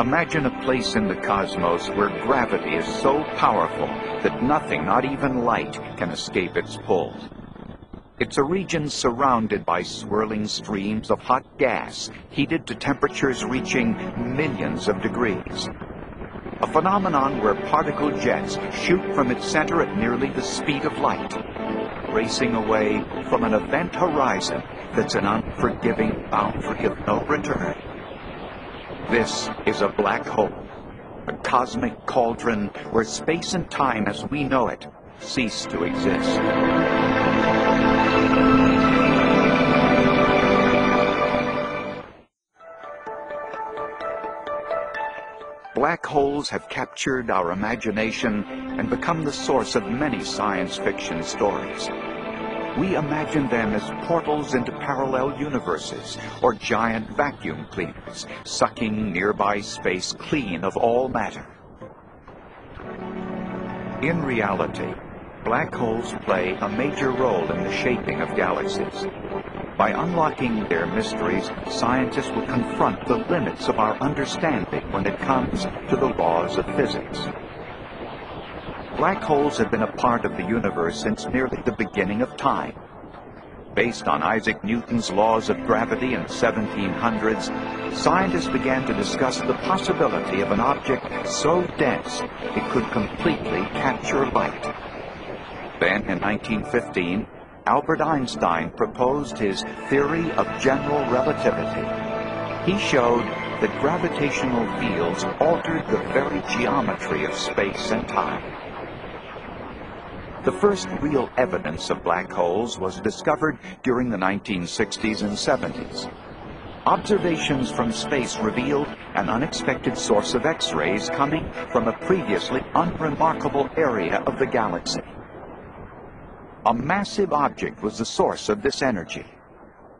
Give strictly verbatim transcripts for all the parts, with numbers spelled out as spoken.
Imagine a place in the cosmos where gravity is so powerful that nothing, not even light, can escape its pull. It's a region surrounded by swirling streams of hot gas, heated to temperatures reaching millions of degrees. A phenomenon where particle jets shoot from its center at nearly the speed of light, racing away from an event horizon that's an unforgiving bound for no return. This is a black hole, a cosmic cauldron where space and time as we know it cease to exist. Black holes have captured our imagination and become the source of many science fiction stories. We imagine them as portals into parallel universes or giant vacuum cleaners, sucking nearby space clean of all matter. In reality, black holes play a major role in the shaping of galaxies. By unlocking their mysteries, scientists will confront the limits of our understanding when it comes to the laws of physics. Black holes have been a part of the universe since nearly the beginning of time. Based on Isaac Newton's laws of gravity in the seventeen hundreds, scientists began to discuss the possibility of an object so dense it could completely capture light. Then, in nineteen fifteen, Albert Einstein proposed his theory of general relativity. He showed that gravitational fields altered the very geometry of space and time. The first real evidence of black holes was discovered during the nineteen sixties and seventies. Observations from space revealed an unexpected source of X-rays coming from a previously unremarkable area of the galaxy. A massive object was the source of this energy,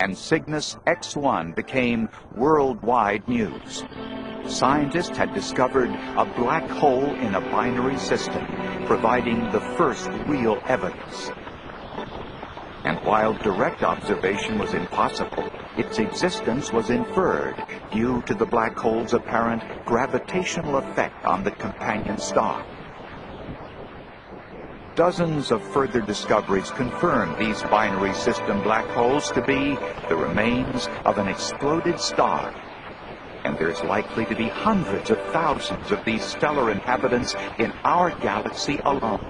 and Cygnus X one became worldwide news. Scientists had discovered a black hole in a binary system, providing the first real evidence. And while direct observation was impossible, its existence was inferred due to the black hole's apparent gravitational effect on the companion star. Dozens of further discoveries confirm these binary system black holes to be the remains of an exploded star. And there's likely to be hundreds of thousands of these stellar inhabitants in our galaxy alone.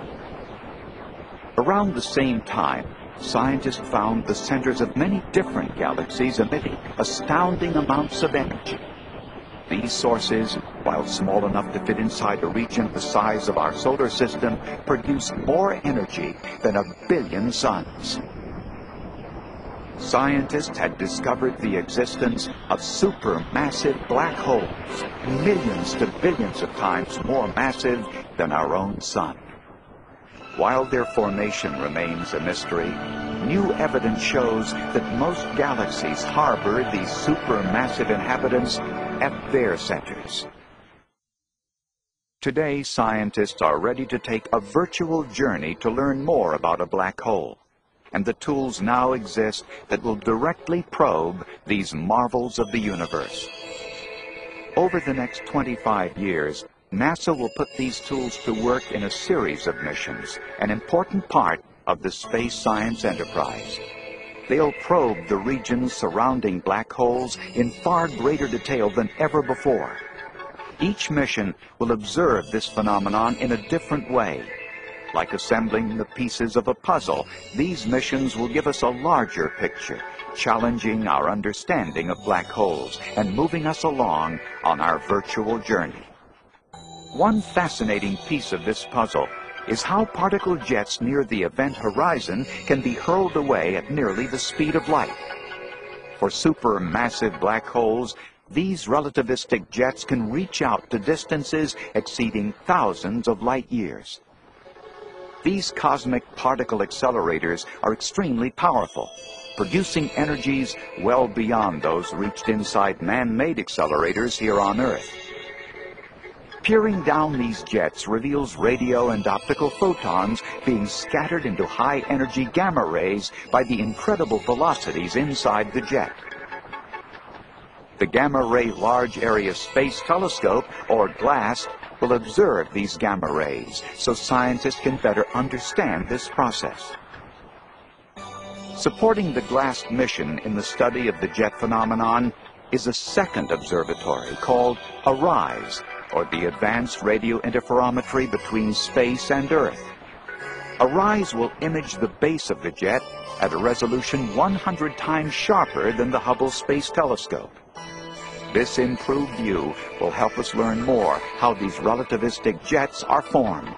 Around the same time, scientists found the centers of many different galaxies emitting astounding amounts of energy. These sources, while small enough to fit inside a region the size of our solar system, produce more energy than a billion suns. Scientists had discovered the existence of supermassive black holes, millions to billions of times more massive than our own sun. While their formation remains a mystery, new evidence shows that most galaxies harbor these supermassive inhabitants at their centers. Today, scientists are ready to take a virtual journey to learn more about a black hole, and the tools now exist that will directly probe these marvels of the universe. Over the next twenty-five years, NASA will put these tools to work in a series of missions, an important part of the space science enterprise. They'll probe the regions surrounding black holes in far greater detail than ever before. Each mission will observe this phenomenon in a different way. Like assembling the pieces of a puzzle, these missions will give us a larger picture, challenging our understanding of black holes and moving us along on our virtual journey. One fascinating piece of this puzzle is how particle jets near the event horizon can be hurled away at nearly the speed of light. For supermassive black holes, these relativistic jets can reach out to distances exceeding thousands of light years. These cosmic particle accelerators are extremely powerful, producing energies well beyond those reached inside man-made accelerators here on Earth. Peering down these jets reveals radio and optical photons being scattered into high-energy gamma rays by the incredible velocities inside the jet. The Gamma Ray Large Area Space Telescope, or GLAST, will observe these gamma rays so scientists can better understand this process. Supporting the GLAST mission in the study of the jet phenomenon is a second observatory called ARISE, or the Advanced Radio Interferometry Between Space and Earth. ARISE will image the base of the jet at a resolution one hundred times sharper than the Hubble Space Telescope. This improved view will help us learn more how these relativistic jets are formed.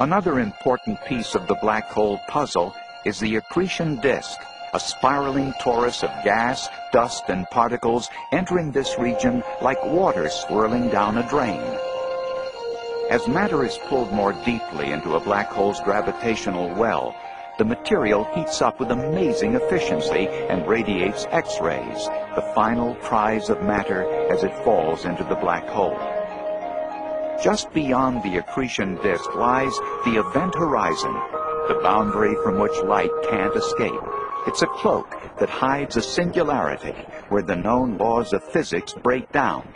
Another important piece of the black hole puzzle is the accretion disk, a spiraling torus of gas, dust, and particles entering this region like water swirling down a drain. As matter is pulled more deeply into a black hole's gravitational well, the material heats up with amazing efficiency and radiates X-rays, the final prize of matter as it falls into the black hole. Just beyond the accretion disk lies the event horizon, the boundary from which light can't escape. It's a cloak that hides a singularity where the known laws of physics break down.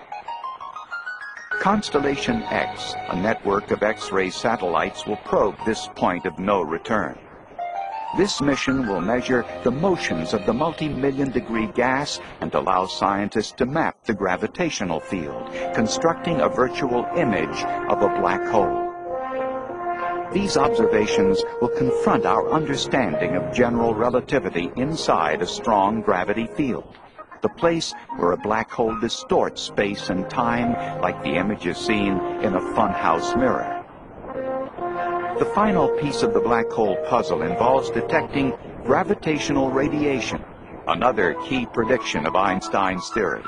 Constellation X, a network of X-ray satellites, will probe this point of no return. This mission will measure the motions of the multi-million degree gas and allow scientists to map the gravitational field, constructing a virtual image of a black hole. These observations will confront our understanding of general relativity inside a strong gravity field, the place where a black hole distorts space and time like the images seen in a funhouse mirror. The final piece of the black hole puzzle involves detecting gravitational radiation, another key prediction of Einstein's theory.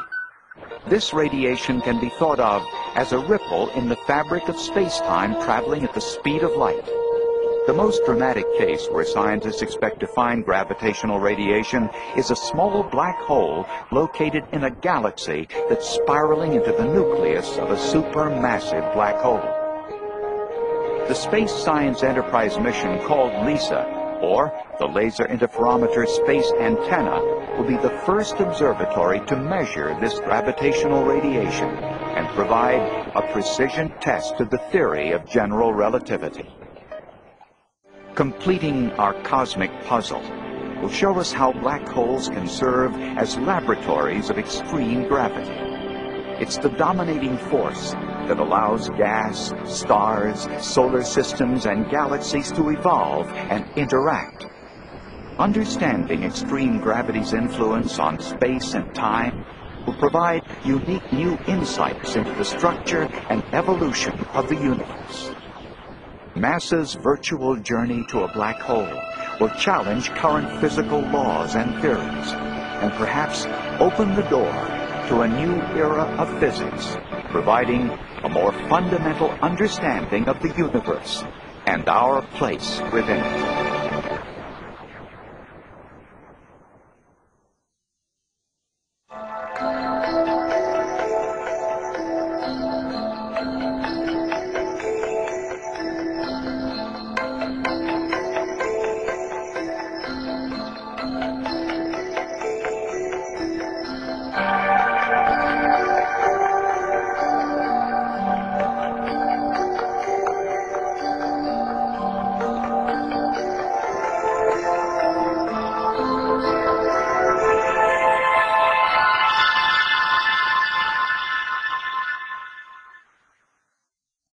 This radiation can be thought of as a ripple in the fabric of space-time traveling at the speed of light. The most dramatic case where scientists expect to find gravitational radiation is a small black hole located in a galaxy that's spiraling into the nucleus of a supermassive black hole. The Space Science Enterprise mission, called LISA, or the Laser Interferometer Space Antenna, will be the first observatory to measure this gravitational radiation and provide a precision test to the theory of general relativity. Completing our cosmic puzzle will show us how black holes can serve as laboratories of extreme gravity. It's the dominating force that allows gas, stars, solar systems, and galaxies to evolve and interact. Understanding extreme gravity's influence on space and time will provide unique new insights into the structure and evolution of the universe. NASA's virtual journey to a black hole will challenge current physical laws and theories, and perhaps open the door to a new era of physics, providing a more fundamental understanding of the universe and our place within it.